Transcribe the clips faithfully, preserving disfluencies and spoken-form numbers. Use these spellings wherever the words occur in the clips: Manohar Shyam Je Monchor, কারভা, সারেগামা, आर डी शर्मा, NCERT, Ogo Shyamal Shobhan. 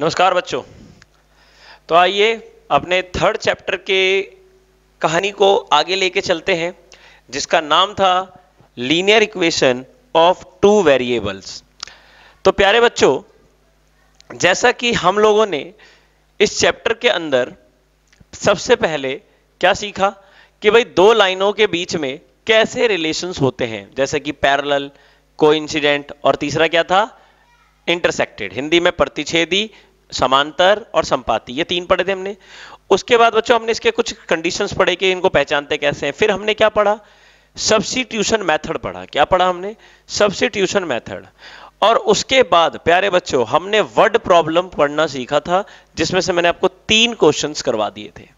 नमस्कार बच्चों, तो आइए अपने थर्ड चैप्टर के कहानी को आगे लेके चलते हैं, जिसका नाम था linear equation of two variables. तो प्यारे बच्चों, जैसा कि हम लोगों ने इस चैप्टर के अंदर सबसे पहले क्या सीखा कि भाई दो लाइनों के बीच में कैसे रिलेशंस होते हैं, जैसे कि पैरेलल, कोइंसिडेंट और तीसरा क्या था, इंटरसेक्टेड। हिंदी में प्रतिच्छेदी, समांतर और संपाती, ये तीन पढ़े थे हमने। उसके बाद बच्चों हमने इसके कुछ कंडीशंस पढ़े कि इनको पहचानते कैसे हैं। फिर हमने क्या पढ़ा, सब्स्टिट्यूशन मेथड पढ़ा। क्या पढ़ा हमने, सब्स्टिट्यूशन मेथड। और उसके बाद प्यारे बच्चों हमने वर्ड प्रॉब्लम पढ़ना सीखा था, जिसमें से मैंने आपको तीन क्वेश्चंस करवा दिए थे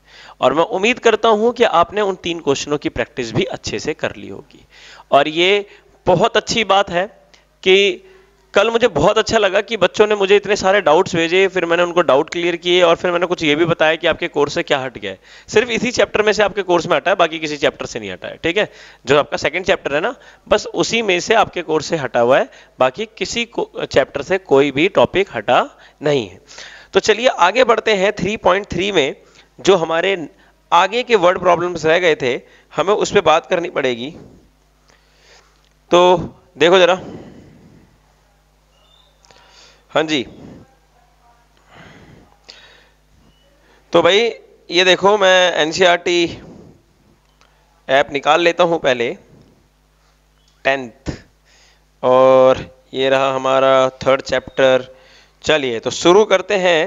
और मैं उम्मीद करता हूं कि आपने उन तीन क्वेश्चनों की प्रैक्टिस भी अच्छे से कर ली होगी। और ये बहुत अच्छी बात है कि कल मुझे बहुत अच्छा लगा कि बच्चों ने मुझे इतने सारे डाउट्स भेजे, फिर मैंने उनको डाउट क्लियर किए और फिर मैंने कुछ ये भी बताया कि आपके कोर्स से क्या हट गया है। सिर्फ इसी चैप्टर में से आपके कोर्स में हटा है, बाकी किसी चैप्टर से नहीं हटा है। ठीक है, जो आपका सेकंड चैप्टर है ना, बस उसी में से आपके कोर्स से हटा हुआ है, बाकी किसी चैप्टर से कोई भी टॉपिक हटा नहीं है। तो चलिए आगे बढ़ते हैं। थ्री पॉइंट थ्री में जो हमारे आगे के वर्ड प्रॉब्लम्स रह गए थे, हमें उस पर बात करनी पड़ेगी। तो देखो जरा, हाँ जी, तो भाई ये देखो, मैं एनसीईआरटी ऐप निकाल लेता हूँ पहले, टेंथ, और ये रहा हमारा थर्ड चैप्टर। चलिए तो शुरू करते हैं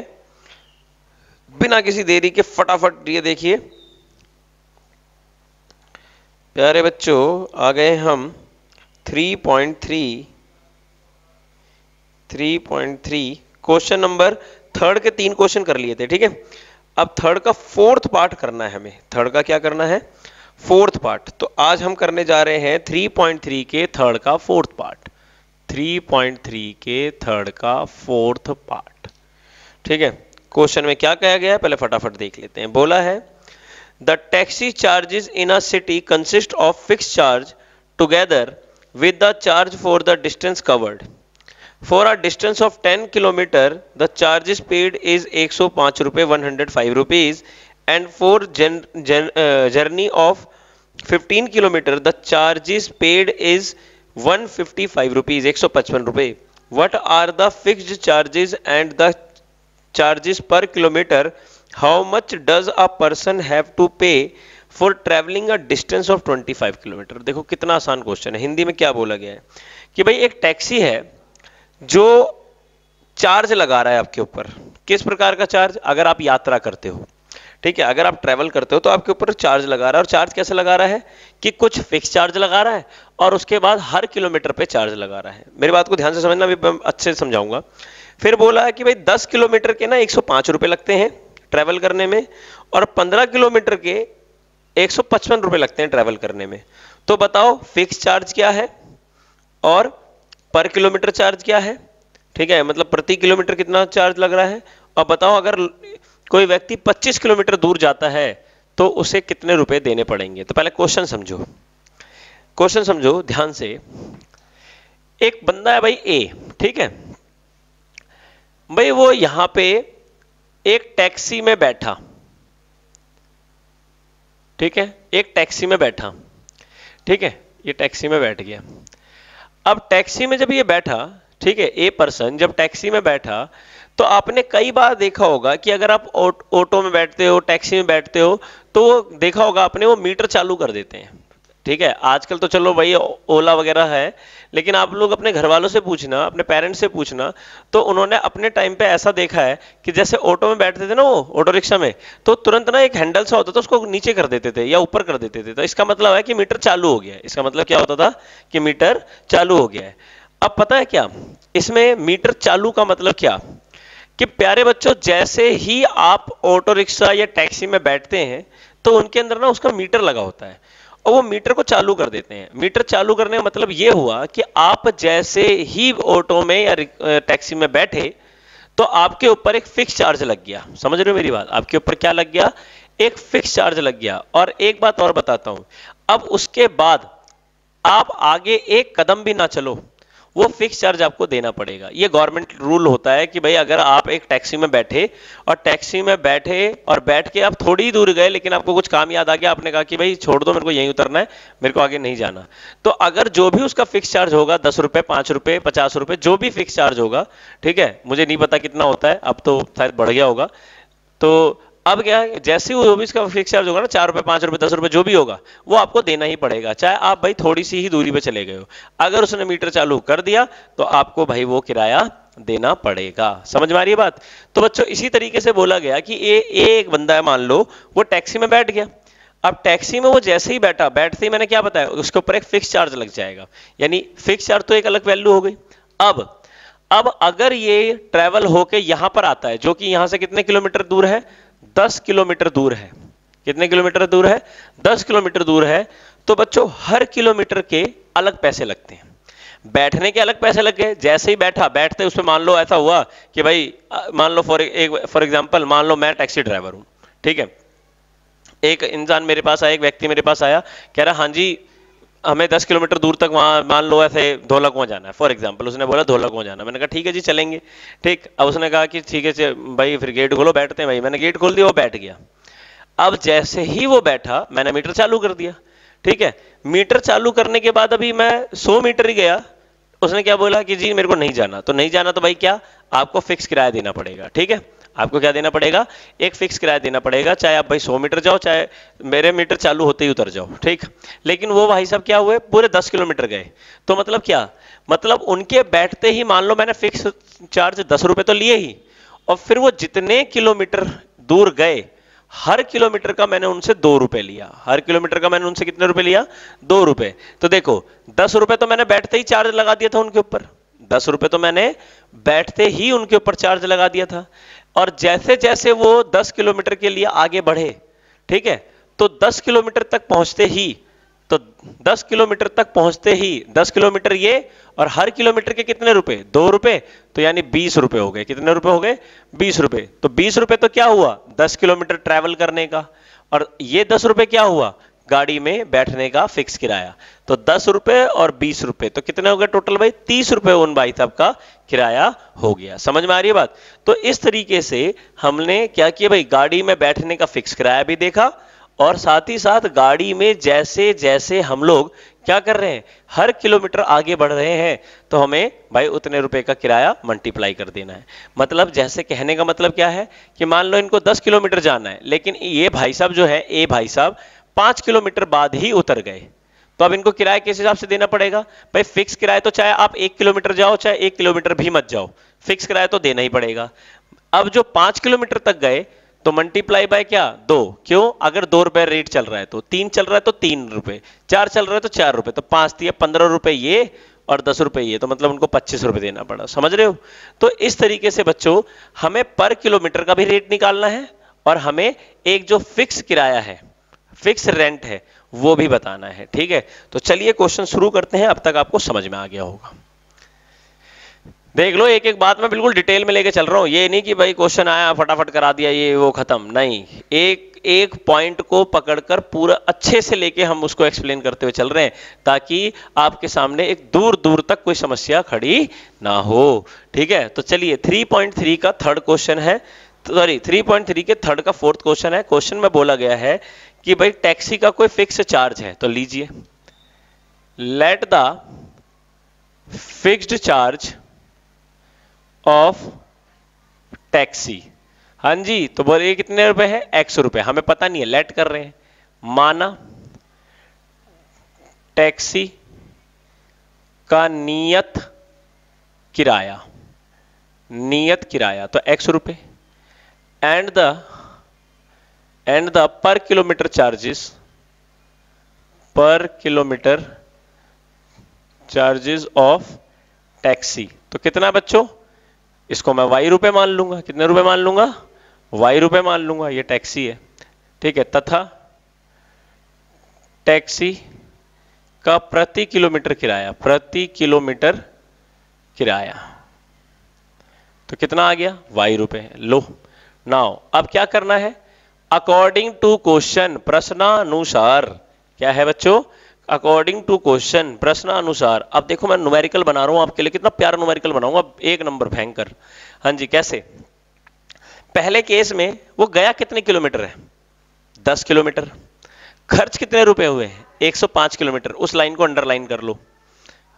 बिना किसी देरी के, फटाफट। ये देखिए प्यारे बच्चों, आ गए हम three point three three point three question number third के तीन क्वेश्चन कर लिए थे। ठीक है, अब थर्ड का फोर्थ पार्ट करना है हमें। थर्ड का क्या करना है, फोर्थ पार्ट। तो आज हम करने जा रहे हैं थ्री पॉइंट थ्री के थर्ड का fourth part, three point three के थर्ड का फोर्थ पार्ट। ठीक है, क्वेश्चन में क्या कहा गया है पहले फटाफट देख लेते हैं। बोला है the taxi charges in a city consist of fix charge together with the charge for the distance covered. For a distance of ten kilometre the charges paid is एक सौ पाँच रुपये, one hundred five rupees, and for journey of fifteen kilometre the charges paid is one hundred fifty five rupees, एक सौ पचपन रुपये। What are the fixed charges and the charges per kilometre? How much does a person have to pay for travelling a distance of twenty five kilometre? देखो कितना आसान question है। हिंदी में क्या बोला गया है कि भाई एक टैक्सी है जो चार्ज लगा रहा है आपके ऊपर। किस प्रकार का चार्ज? अगर आप यात्रा करते हो, ठीक है, अगर आप ट्रैवल करते हो तो आपके ऊपर चार्ज लगा रहा है। और चार्ज कैसे लगा रहा है कि कुछ फिक्स चार्ज लगा रहा है और उसके बाद हर किलोमीटर पे चार्ज लगा रहा है। मेरी बात को ध्यान से समझना, मैं अच्छे से समझाऊंगा। फिर बोला है कि भाई दस किलोमीटर के ना एक सौ पाँच रुपये लगते हैं ट्रैवल करने में, और पंद्रह किलोमीटर के एक सौ पचपन रुपये लगते हैं ट्रैवल करने में। तो बताओ फिक्स चार्ज क्या है और पर किलोमीटर चार्ज क्या है? ठीक है, मतलब प्रति किलोमीटर कितना चार्ज लग रहा है। और बताओ अगर कोई व्यक्ति पच्चीस किलोमीटर दूर जाता है तो उसे कितने रुपए देने पड़ेंगे? तो पहले क्वेश्चन समझो, क्वेश्चन समझो ध्यान से। एक बंदा है भाई ए, ठीक है भाई, वो यहां पे एक टैक्सी में बैठा, ठीक है, एक टैक्सी में बैठा, ठीक है, ये टैक्सी में बैठ गया। अब टैक्सी में जब ये बैठा, ठीक है, ए पर्सन जब टैक्सी में बैठा, तो आपने कई बार देखा होगा कि अगर आप ऑटो में बैठते हो, टैक्सी में बैठते हो, तो देखा होगा आपने वो मीटर चालू कर देते हैं। ठीक है, आजकल तो चलो भाई ओला वगैरह है, लेकिन आप लोग अपने घर वालों से पूछना, अपने पेरेंट्स से पूछना, तो उन्होंने अपने टाइम पे ऐसा देखा है कि जैसे ऑटो में बैठते थे ना वो, ऑटो रिक्शा में, तो तुरंत ना एक हैंडल सा होता था, उसको नीचे कर देते थे या ऊपर कर देते थे। तो इसका मतलब है कि मीटर चालू हो गया है। इसका मतलब क्या होता था कि मीटर चालू हो गया है। अब पता है क्या, इसमें मीटर चालू का मतलब क्या, कि प्यारे बच्चों जैसे ही आप ऑटो रिक्शा या टैक्सी में बैठते हैं तो उनके अंदर ना उसका मीटर लगा होता है और वो मीटर को चालू कर देते हैं। मीटर चालू करने का मतलब ये हुआ कि आप जैसे ही ऑटो में या टैक्सी में बैठे तो आपके ऊपर एक फिक्स चार्ज लग गया। समझ रहे हो मेरी बात, आपके ऊपर क्या लग गया, एक फिक्स चार्ज लग गया। और एक बात और बताता हूं, अब उसके बाद आप आगे एक कदम भी ना चलो, वो फिक्स चार्ज आपको देना पड़ेगा। ये गवर्नमेंट रूल होता है कि भाई अगर आप एक टैक्सी में बैठे और टैक्सी में बैठे और बैठ के आप थोड़ी ही दूर गए लेकिन आपको कुछ काम याद आ गया, आपने कहा कि भाई छोड़ दो मेरे को यहीं उतरना है, मेरे को आगे नहीं जाना, तो अगर जो भी उसका फिक्स चार्ज होगा दस रुपये पाँच रुपये पचास रुपये जो भी फिक्स चार्ज होगा, ठीक है, मुझे नहीं पता कितना होता है, अब तो शायद बढ़ गया होगा, तो अब क्या है जैसे वो भी इसका फिक्स चार्ज होगा ना चार रुपये पाँच रुपये दस रुपये जो भी होगा वो आपको देना ही पड़ेगा, चाहे आप भाई थोड़ी सी ही दूरी पे चले गए हो। अगर उसने मीटर चालू कर दिया तो आपको भाई वो किराया देना पड़ेगा। समझ में आ रही है बात? तो बच्चों इसी तरीके से बोला गया कि ए, एक बंदा है, मान लो वो टैक्सी में बैठ गया। अब टैक्सी में वो जैसे ही बैठा, बैठते ही मैंने क्या बताया, उसके ऊपर एक फिक्स चार्ज लग जाएगा, यानी फिक्स चार्ज तो एक अलग वैल्यू हो गई। अब अब अगर ये ट्रैवल होके यहाँ पर आता है, जो कि यहाँ से कितने किलोमीटर दूर है, दस किलोमीटर दूर है, कितने किलोमीटर दूर है, दस किलोमीटर दूर है, तो बच्चों हर किलोमीटर के अलग पैसे लगते हैं, बैठने के अलग पैसे लग गए। जैसे ही बैठा, बैठते उसमें मान लो ऐसा हुआ कि भाई मान लो फॉर एक फॉर एग्जांपल, मान लो मैं टैक्सी ड्राइवर हूं, ठीक है, एक इंसान मेरे पास आया, एक व्यक्ति मेरे पास आया, कह रहा हाँ जी हमें दस किलोमीटर दूर तक वहाँ मान लो ऐसे धोला कुआं जाना है, फॉर एग्जांपल उसने बोला धोला कुआं जाना, मैंने कहा ठीक है जी चलेंगे, ठीक। अब उसने कहा कि ठीक है भाई फिर गेट खोलो बैठते हैं भाई, मैंने गेट खोल दिया, वो बैठ गया। अब जैसे ही वो बैठा मैंने मीटर चालू कर दिया, ठीक है, मीटर चालू करने के बाद अभी मैं सौ मीटर ही गया, उसने क्या बोला कि जी मेरे को नहीं जाना, तो नहीं जाना तो भाई क्या, आपको फिक्स किराया देना पड़ेगा, ठीक है, आपको क्या देना पड़ेगा, एक फिक्स किराया देना पड़ेगा, चाहे आप भाई सौ मीटर जाओ, चाहे मेरे मीटर चालू होते ही उतर जाओ, ठीक। लेकिन वो भाई साहब क्या हुए, पूरे दस किलोमीटर गए, तो मतलब क्या, मतलब उनके बैठते ही मान लो मैंने फिक्स चार्ज दस रुपये तो लिए ही, और फिर वो जितने किलोमीटर दूर गए हर किलोमीटर का मैंने उनसे दो रुपए लिया, हर किलोमीटर का मैंने उनसे कितने रुपए लिया, दो रुपए। तो देखो दस रुपए तो मैंने बैठते ही चार्ज लगा दिया था उनके ऊपर, दस रुपए तो मैंने बैठते ही उनके ऊपर चार्ज लगा दिया था, और जैसे जैसे वो दस किलोमीटर के लिए आगे बढ़े, ठीक है, तो दस किलोमीटर तक पहुंचते ही तो दस किलोमीटर तक पहुंचते ही दस किलोमीटर ये, और हर किलोमीटर के कितने रुपए, दो रुपए, तो यानी बीस रुपए हो गए, कितने रुपए हो गए, बीस रुपए। तो बीस रुपए तो क्या हुआ, दस किलोमीटर ट्रैवल करने का, और ये दस रुपए क्या हुआ, गाड़ी में बैठने का फिक्स किराया। तो दस रुपए और बीस रुपए तो कितने हो गए टोटल भाई, तीस रुपए उन भाई साहब का किराया हो गया। समझ में आ रही है बात? तो इस तरीके से हमने क्या किया भाई, गाड़ी में बैठने का फिक्स किराया भी देखा, और साथ ही साथ गाड़ी में जैसे जैसे हम लोग क्या कर रहे हैं, हर किलोमीटर आगे बढ़ रहे हैं, तो हमें भाई उतने रुपए का किराया मल्टीप्लाई कर देना है। मतलब जैसे कहने का मतलब क्या है कि मान लो इनको दस किलोमीटर जाना है, लेकिन ये भाई साहब जो है, ए भाई साहब पाँच किलोमीटर बाद ही उतर गए, तो अब इनको किराया किस हिसाब से देना पड़ेगा भाई, फिक्स किराया तो चाहे आप एक किलोमीटर जाओ, चाहे एक किलोमीटर भी मत जाओ, फिक्स किराया तो देना ही पड़ेगा। अब जो पाँच किलोमीटर तक गए तो मल्टीप्लाई बाय क्या, दो, क्यों, अगर दो रुपए रेट चल रहा है तो, तीन चल रहा है तो तीन रुपए, चार चल रहा है तो चार रुपए, तो पांच तीन पंद्रह रुपए ये, और दस रुपए ये, तो मतलब उनको पच्चीस रुपए देना पड़ा। समझ रहे हो? तो इस तरीके से बच्चों हमें पर किलोमीटर का भी रेट निकालना है, और हमें एक जो फिक्स किराया है, फिक्स रेंट है, वो भी बताना है, ठीक है। तो चलिए क्वेश्चन शुरू करते हैं, अब तक आपको समझ में आ गया होगा। देख लो एक एक बात मैं बिल्कुल डिटेल में लेके चल रहा हूँ, ये नहीं कि भाई क्वेश्चन आया फटाफट करा दिया ये वो खत्म, नहीं, एक एक पॉइंट को पकड़कर पूरा अच्छे से लेके हम उसको एक्सप्लेन करते हुए चल रहे हैं, ताकि आपके सामने एक दूर दूर तक कोई समस्या खड़ी ना हो, ठीक है। तो चलिए थ्री पॉइंट थ्री का थर्ड क्वेश्चन है, सॉरी थ्री पॉइंट थ्री के थर्ड का फोर्थ क्वेश्चन है। क्वेश्चन में बोला गया है कि भाई टैक्सी का कोई फिक्स चार्ज है, तो लीजिए let the fixed charge of taxi, हाँ जी, तो बोलिए कितने रुपए है, एक्स रुपए, हमें पता नहीं है, लेट कर रहे हैं, माना टैक्सी का नियत किराया, नियत किराया तो एक्स रुपए, and the and the per kilometre charges, per kilometre charges of taxi, तो कितना बच्चों, इसको मैं वाई रुपए मान लूंगा, कितने रुपए मान लूंगा, वाई रुपए मान लूंगा, ये टैक्सी है, ठीक है, तथा टैक्सी का प्रति किलोमीटर किराया, प्रति किलोमीटर किराया, तो कितना आ गया, वाई रुपए। लो नाउ अब क्या करना है, अकॉर्डिंग टू क्वेश्चन, प्रश्नानुसार, क्या है बच्चों, अकॉर्डिंग टू क्वेश्चन, प्रश्न अनुसार। अब देखो मैं न्यूमेरिकल बना रहा हूं आपके लिए, कितना प्यारा न्यूमेरिकल बनाऊंगा, एक नंबर भयंकर। हाँ जी, कैसे? पहले केस में वो गया कितने किलोमीटर है, दस किलोमीटर। खर्च कितने रुपए हुए हैं, एक सौ पाँच किलोमीटर। उस लाइन को अंडरलाइन कर लो।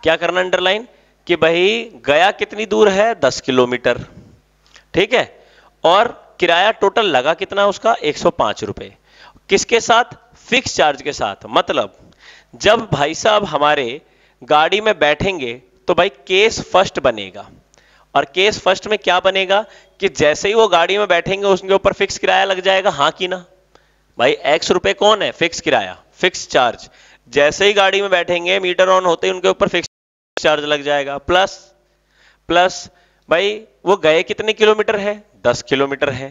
क्या करना अंडरलाइन, कि भाई गया कितनी दूर है, दस किलोमीटर, ठीक है। और किराया टोटल लगा कितना उसका, एक सौ पाँच रुपए। किसके साथ, फिक्स चार्ज के साथ। मतलब जब भाई साहब हमारे गाड़ी में बैठेंगे तो भाई केस फर्स्ट बनेगा, और केस फर्स्ट में क्या बनेगा कि जैसे ही वो गाड़ी में बैठेंगे उसके ऊपर फिक्स किराया लग जाएगा, हाँ कि ना भाई। एक्स रुपए कौन है, फिक्स किराया, फिक्स चार्ज। जैसे ही गाड़ी में बैठेंगे मीटर ऑन होते ही उनके ऊपर फिक्स चार्ज लग जाएगा, प्लस प्लस भाई वो गए कितने किलोमीटर है, दस किलोमीटर है।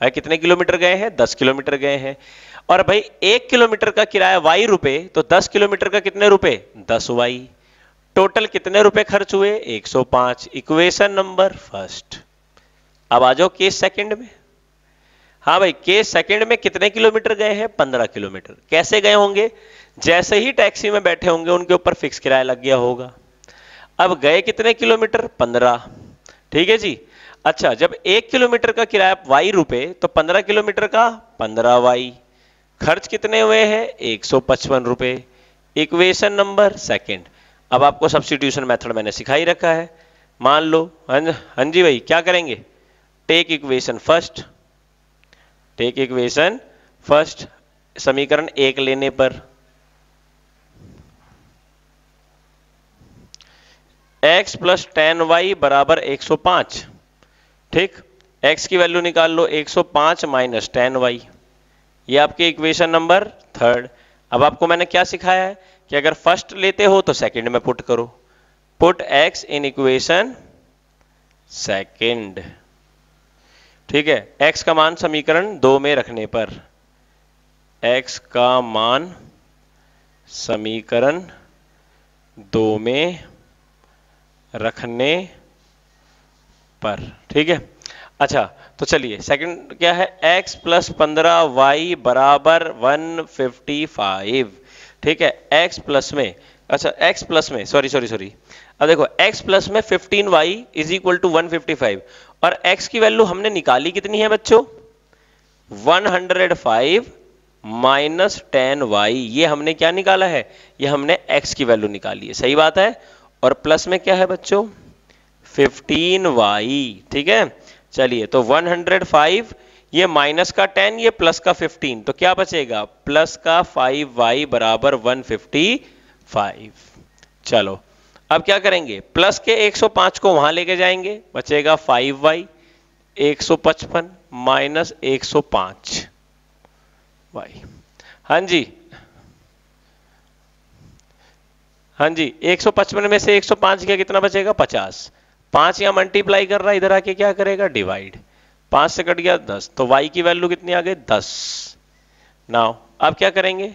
भाई कितने किलोमीटर गए हैं, दस किलोमीटर गए हैं। और भाई एक किलोमीटर का किराया वाई रुपए, तो दस किलोमीटर का कितने रुपए, दस वाई। टोटल कितने रुपए खर्च हुए, एक सौ पाँच। Equation number first. अब आ जाओ केस सेकंड में। हाँ भाई, केस सेकंड में कितने किलोमीटर गए हैं, पंद्रह किलोमीटर। कैसे गए होंगे, जैसे ही टैक्सी में बैठे होंगे उनके ऊपर फिक्स किराया लग गया होगा। अब गए कितने किलोमीटर, पंद्रह, ठीक है जी। अच्छा, जब एक किलोमीटर का किराया वाई रुपए तो पंद्रह किलोमीटर का पंद्रह वाई। खर्च कितने हुए हैं, एक सौ पचपन रुपए। Equation number second. अब आपको सब्स्टिट्यूशन मेथड मैंने सिखा ही रखा है, मान लो। हाँ जी भाई, क्या करेंगे, take equation first, take equation first. समीकरण एक लेने पर x प्लस टेन वाई बराबर एक सौ पाँच, ठीक। x की वैल्यू निकाल लो, एक सौ पाँच माइनस टेन वाई। ये आपके इक्वेशन नंबर थर्ड। अब आपको मैंने क्या सिखाया है कि अगर फर्स्ट लेते हो तो सेकंड में पुट करो, put x in equation second, ठीक है। x का मान समीकरण दो में रखने पर, x का मान समीकरण दो में रखने पर, ठीक है। अच्छा तो चलिए, सेकंड क्या है, x प्लस पंद्रह वाई बराबर एक सौ पचपन, ठीक है। x प्लस में, अच्छा x प्लस में सॉरी सॉरी सॉरी अब देखो x प्लस में पंद्रह वाई इज इक्वल टू एक सौ पचपन, और x की वैल्यू हमने निकाली कितनी है बच्चों, एक सौ पाँच माइनस टेन वाई। ये हमने क्या निकाला है, ये हमने x की वैल्यू निकाली है, सही बात है। और प्लस में क्या है बच्चों, पंद्रह वाई, ठीक है। चलिए तो एक सौ पाँच, ये माइनस का टेन, ये प्लस का पंद्रह, तो क्या बचेगा, प्लस का पाँच वाई बराबर एक सौ पचपन। चलो अब क्या करेंगे, प्लस के एक सौ पाँच को वहां लेके जाएंगे, बचेगा पाँच वाई। एक सौ पचपन माइनस एक सौ पाँच वाई, हाँ जी हाँ जी। एक सौ पचपन में से एक सौ पाँच क्या, कितना बचेगा, पचास। पाँच यहाँ मल्टीप्लाई कर रहा है, इधर आके क्या करेगा, डिवाइड। पाँच से कट गया दस, तो y की वैल्यू कितनी आ गई, दस। नाउ अब क्या करेंगे,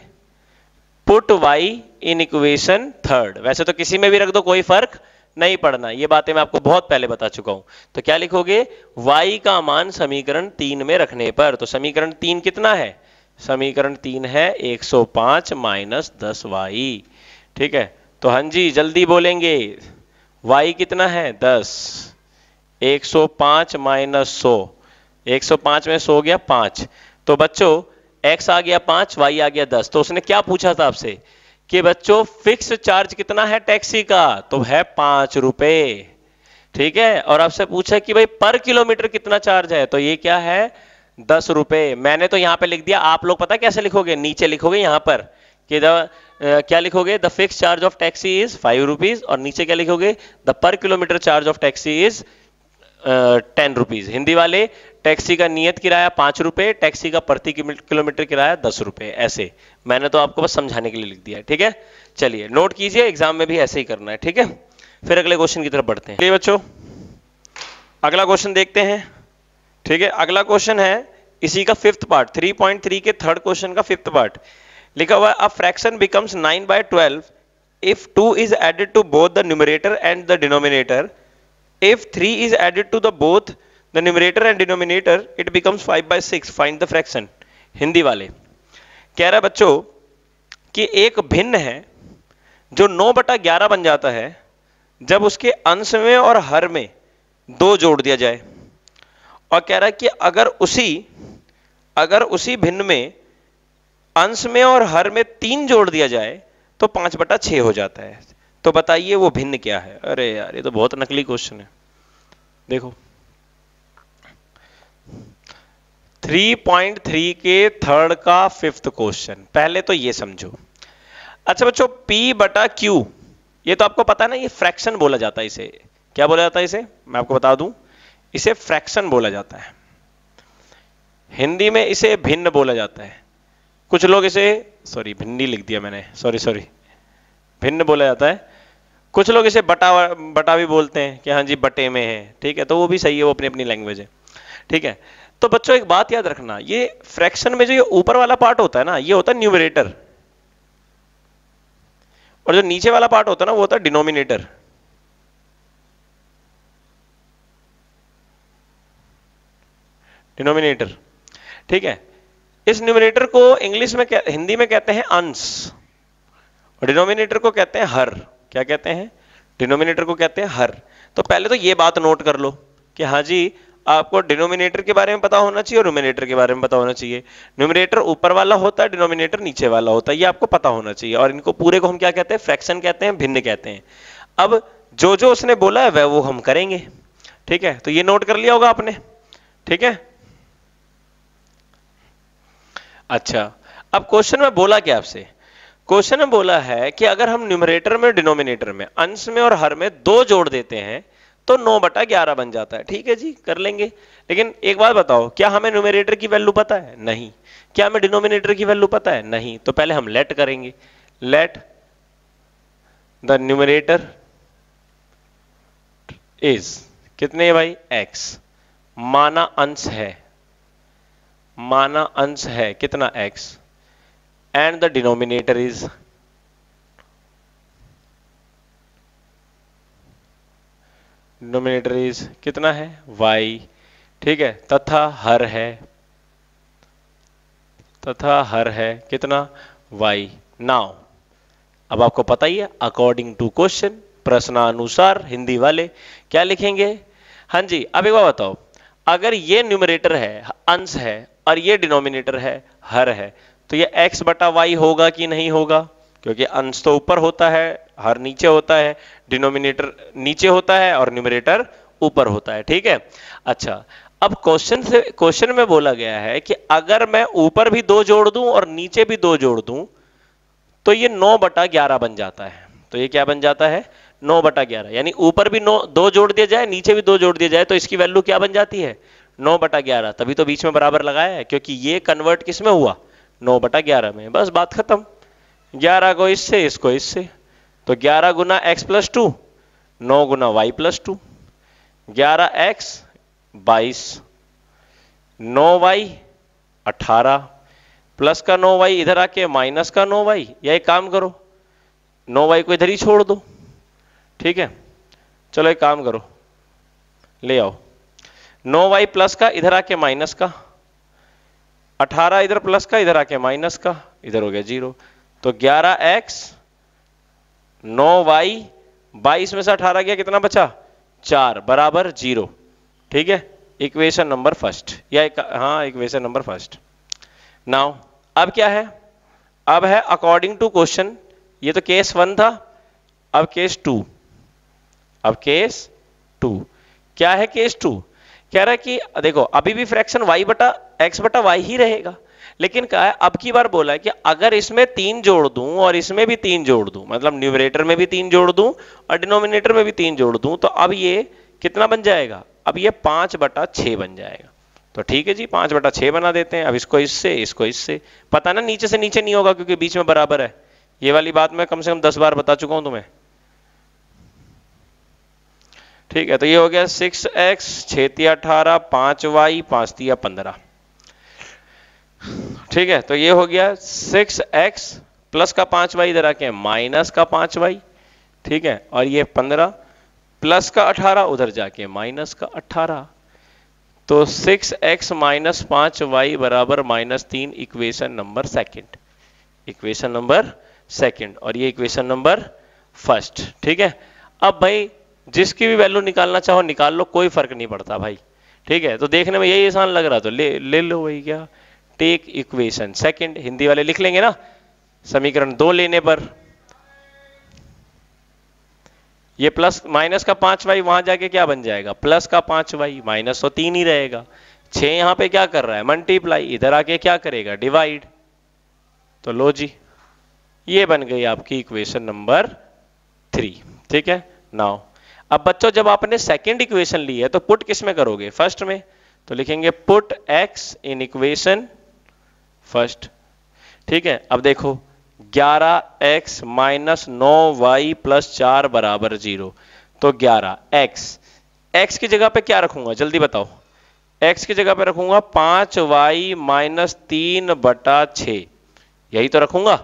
put y in equation third. वैसे तो किसी में भी रख दो, कोई फर्क नहीं पड़ना, ये बातें मैं आपको बहुत पहले बता चुका हूं। तो क्या लिखोगे, y का मान समीकरण तीन में रखने पर। तो समीकरण तीन कितना है, समीकरण तीन है एक सौ पांच माइनस दस वाई, ठीक है। तो हाँ जी जल्दी बोलेंगे, y कितना है, दस। एक सौ पाँच माइनस सौ, एक सौ पाँच में सौ गया पाँच, तो बच्चों x आ गया पाँच, y आ गया दस। तो उसने क्या पूछा था आपसे कि बच्चों फिक्स चार्ज कितना है टैक्सी का, तो है पाँच रुपए, ठीक है। और आपसे पूछा कि भाई पर किलोमीटर कितना चार्ज है, तो ये क्या है, दस रुपए। मैंने तो यहाँ पे लिख दिया, आप लोग पता कैसे लिखोगे, नीचे लिखोगे यहाँ पर कि द Uh, क्या लिखोगे, the fix charge of taxi is five rupees, और नीचे क्या लिखोगे, the per kilometre charge of taxi is ten rupees. Hindi वाले, टैक्सी का नियत किराया पांच रुपए, टैक्सी का प्रति किलोमीटर किराया दस रुपए। ऐसे मैंने तो आपको बस समझाने के लिए लिख दिया, ठीक है। चलिए नोट कीजिए, एग्जाम में भी ऐसे ही करना है, ठीक है। फिर अगले क्वेश्चन की तरफ बढ़ते हैं बच्चों, अगला क्वेश्चन देखते हैं, ठीक है। अगला क्वेश्चन है इसी का fifth part, three point three के थर्ड क्वेश्चन का फिफ्थ पार्ट लिखा हुआ है। A fraction becomes nine by twelve if two is added to both the numerator and the denominator, if three is added to the both the numerator and denominator it becomes five by six, find the fraction. Hindi वाले कह रहा है बच्चों कि एक भिन्न है जो नौ बटा ग्यारह बन जाता है जब उसके अंश में और हर में दो जोड़ दिया जाए, और कह रहा है कि अगर उसी अगर उसी भिन्न में अंश में और हर में तीन जोड़ दिया जाए तो पांच बटा छः हो जाता है। तो बताइए वो भिन्न क्या है। अरे यार ये तो बहुत नकली क्वेश्चन है। देखो तीन पॉइंट तीन के थर्ड का फिफ्थ क्वेश्चन, पहले तो ये समझो। अच्छा बच्चों P बटा Q ये तो आपको पता है ना, ये फ्रैक्शन बोला जाता है। इसे क्या बोला जाता है? इसे मैं आपको बता दूं, इसे फ्रैक्शन बोला जाता है, हिंदी में इसे भिन्न बोला जाता है। कुछ लोग इसे सॉरी भिन्नी लिख दिया मैंने सॉरी सॉरी भिन्न बोला जाता है। कुछ लोग इसे बटा बटा भी बोलते हैं कि हाँ जी बटे में है, ठीक है, तो वो भी सही है, वो अपनी अपनी लैंग्वेज है, ठीक है। तो बच्चों एक बात याद रखना, ये फ्रैक्शन में जो ये ऊपर वाला पार्ट होता है ना, ये होता है न्यूमरेटर, और जो नीचे वाला पार्ट होता है ना वो होता है डिनोमिनेटर। डिनोमिनेटर ठीक है। इस न्यूमरेटर को इंग्लिश में हिंदी में कहते हैं अंश, और डिनोमिनेटर को कहते हैं हर। क्या कहते हैं? डिनोमिनेटर को कहते हैं हर। तो पहले तो ये बात नोट कर लो कि हाँ जी आपको डिनोमिनेटर के बारे में पता होना चाहिए और न्यूमरेटर के बारे में पता होना चाहिए। न्यूमरेटर ऊपर वाला होता है, डिनोमिनेटर नीचे वाला होता है, ये आपको पता होना चाहिए। और इनको पूरे को हम क्या कहते हैं? फ्रैक्शन कहते हैं, भिन्न कहते हैं। अब जो जो उसने बोला है वह वो हम करेंगे, ठीक है। तो ये नोट कर लिया होगा आपने, ठीक है। अच्छा अब क्वेश्चन में बोला क्या आपसे? क्वेश्चन में बोला है कि अगर हम न्यूमरेटर में, डिनोमिनेटर में, अंश में और हर में दो जोड़ देते हैं तो नौ बटा ग्यारह बन जाता है। ठीक है जी, कर लेंगे। लेकिन एक बात बताओ, क्या हमें न्यूमरेटर की वैल्यू पता है? नहीं। क्या हमें डिनोमिनेटर की वैल्यू पता है? नहीं। तो पहले हम लेट करेंगे, लेट द न्यूमरेटर इज कितने है भाई? एक्स। माना अंश है, माना अंश है कितना? X. And the denominator is denominator is कितना है? y, ठीक है। तथा हर है, तथा हर है कितना? y। नाउ अब आपको पता ही है, अकॉर्डिंग टू क्वेश्चन, प्रश्नानुसार हिंदी वाले क्या लिखेंगे? हाँ जी। अब एक बार बताओ, अगर ये न्यूमरेटर है, अंश है, और ये डिनोमिनेटर है, हर है, तो ये x बटा y होगा कि नहीं होगा? क्योंकि अंश तो ऊपर होता है, हर नीचे होता है, डिनोमिनेटर नीचे होता है और न्यूमरेटर ऊपर होता है, ठीक है। अच्छा अब क्वेश्चन से क्वेश्चन में बोला गया है कि अगर मैं ऊपर भी दो जोड़ दूं और नीचे भी दो जोड़ दूं तो ये नौ बटा ग्यारह बन जाता है। तो ये क्या बन जाता है? नौ बटा ग्यारह। यानी ऊपर भी नौ दो जोड़ दिया जाए, नीचे भी दो जोड़ दिया जाए, तो इसकी वैल्यू क्या बन जाती है? नौ बटा ग्यारह। तभी तो बीच में बराबर लगाया है, क्योंकि ये कन्वर्ट किस में हुआ? नौ बटा ग्यारह में। बस बात खत्म। ग्यारह को इससे, इसको इससे, तो ग्यारह गुना एक्स प्लस टू, नौ गुना वाई प्लस टू, ग्यारह एक्स बाईस, नौ वाई अठारह, प्लस का नौ वाई इधर आके माइनस का नौ वाई, या एक काम करो नौ वाई को इधर ही छोड़ दो, ठीक है। चलो एक काम करो, ले आओ नौ वाई प्लस का इधर आके माइनस का, अठारह इधर प्लस का इधर आके माइनस का, इधर हो गया जीरो। तो ग्यारह एक्स नौ वाई बाईस में से अठारह गया, कितना बचा? चार, बराबर जीरो, ठीक है। इक्वेशन नंबर फर्स्ट, या एक, हाँ इक्वेशन नंबर फर्स्ट। नाउ अब क्या है? अब है अकॉर्डिंग टू क्वेश्चन। ये तो केस वन था, अब केस टू, अब केस टू क्या है? केस टू कह रहा है कि देखो अभी भी फ्रैक्शन y बटा x बटा y ही रहेगा, लेकिन कहा है अब की बार बोला है कि अगर इसमें तीन जोड़ दूं और इसमें भी तीन जोड़ दूं, मतलब न्यूमरेटर में भी तीन जोड़ दूं और डिनोमिनेटर में भी तीन जोड़ दूं, तो अब ये कितना बन जाएगा? अब ये पांच बटा छः बन जाएगा। तो ठीक है जी, पांच बटा छः बना देते हैं। अब इसको इससे, इसको इससे, पता ना नीचे से नीचे नहीं होगा क्योंकि बीच में बराबर है। ये वाली बात मैं कम से कम दस बार बता चुका हूं तुम्हें, ठीक है। तो ये हो गया सिक्स एक्स, छतिया अठारह, पांच वाई, पांच तिया पंद्रह, ठीक है। तो ये हो गया सिक्स एक्स प्लस का पांच वाई इधर आके माइनस का पांच वाई, ठीक है। और ये पंद्रह प्लस का अठारह उधर जाके माइनस का अठारह, तो सिक्स एक्स माइनस पांच वाई बराबर माइनस तीन। Equation number second, equation number second और ये इक्वेशन नंबर फर्स्ट। ठीक है, अब भाई जिसकी भी वैल्यू निकालना चाहो निकाल लो, कोई फर्क नहीं पड़ता भाई। ठीक है, तो देखने में यही आसान लग रहा तो ले ले लो भाई। क्या टेक इक्वेशन सेकंड, हिंदी वाले लिख लेंगे ना, समीकरण दो लेने पर ये प्लस माइनस का पांच वाई वहां जाके क्या बन जाएगा, प्लस का पांच वाई, माइनस तो तीन ही रहेगा। छह यहां पे क्या कर रहा है, मल्टीप्लाई, इधर आके क्या करेगा, डिवाइड। तो लो जी ये बन गई आपकी इक्वेशन नंबर थ्री। ठीक है, नाउ अब बच्चों जब आपने सेकंड इक्वेशन ली है तो पुट किस में करोगे, फर्स्ट में, तो लिखेंगे put x in equation first. ठीक है, अब देखो ग्यारह एक्स माइनस नौ वाई प्लस चार बराबर जीरो, तो ग्यारह एक्स, एक्स की जगह पे क्या रखूंगा जल्दी बताओ, एक्स की जगह पे रखूंगा पांच वाई माइनस तीन बटा छ, यही तो रखूंगा।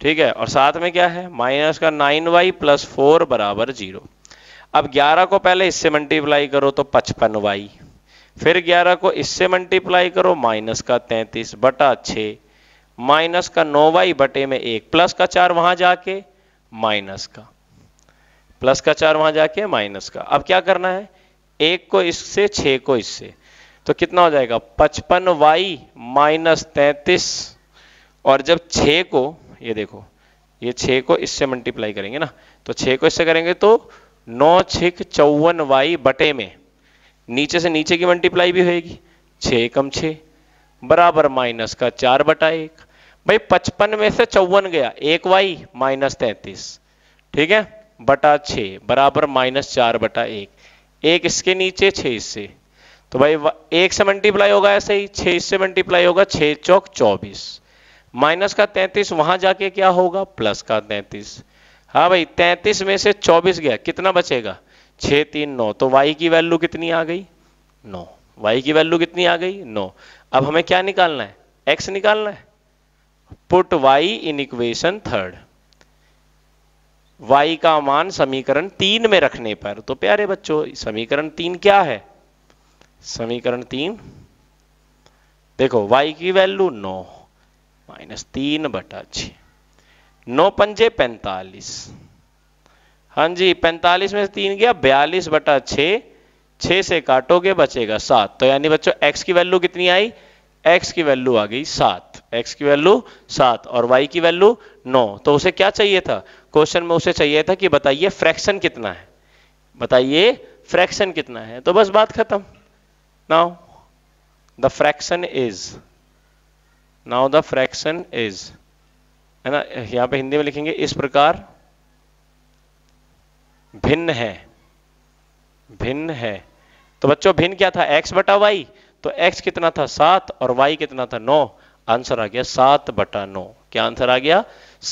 ठीक है, और साथ में क्या है, माइनस का नाइन वाई प्लस फोर बराबर जीरो। अब ग्यारह को पहले इससे मल्टीप्लाई करो तो पचपन वाई, फिर ग्यारह को इससे मल्टीप्लाई करो माइनस का तैंतीस बटा छ, माइनस का नौ वाई बटे में एक, प्लस का चार वहां जाके माइनस का, प्लस का चार वहां जाके माइनस का। अब क्या करना है, एक को इससे, छः को इससे, तो कितना हो जाएगा पचपन वाई माइनस तैंतीस, और जब छः को, ये देखो ये छः को इससे मल्टीप्लाई करेंगे ना, तो छः को इससे करेंगे तो नौ छिक चौवन वाई बटे में, नीचे से नीचे की मल्टीप्लाई भी होगी, छः कम छः बराबर माइनस का चार बटा एक। भाई पचपन में से चौवन गया, एक वाई माइनस तैंतीस, ठीक है, बटा छ बराबर माइनस चार बटा एक, एक इसके नीचे छ इससे, तो भाई एक से मल्टीप्लाई होगा, ऐसे ही छ इससे मल्टीप्लाई होगा, छ चौक चौबीस, माइनस का तैंतीस वहां जाके क्या होगा, प्लस का तैंतीस। हाँ भाई तैंतीस में से चौबीस गया, कितना बचेगा, छ तीन नौ, तो वाई की वैल्यू कितनी आ गई, नौ, y की वैल्यू कितनी आ गई, नौ। अब हमें क्या निकालना है, x निकालना है, put y in equation third, y का मान समीकरण तीन में रखने पर। तो प्यारे बच्चों समीकरण तीन क्या है, समीकरण तीन देखो y की वैल्यू नौ माइनस तीन बटा छ, नौ पंजे पैंतालीस, हाँ जी पैंतालीस में से तीन गया, बयालीस बटा छ, छह से काटोगे बचेगा सात, तो यानी बच्चों x की वैल्यू कितनी आई, x की वैल्यू आ गई सात, x की वैल्यू सात और y की वैल्यू नौ। तो उसे क्या चाहिए था क्वेश्चन में, उसे चाहिए था कि बताइए फ्रैक्शन कितना है, बताइए फ्रैक्शन कितना है, तो बस बात खत्म। Now the fraction is, now the fraction is, है ना, यहां पे हिंदी में लिखेंगे इस प्रकार, भिन्न है, भिन्न है, तो बच्चों भिन्न क्या था, x बटा y, तो x कितना था सात और y कितना था नौ, आंसर आ गया सात बटा नौ। क्या आंसर आ गया,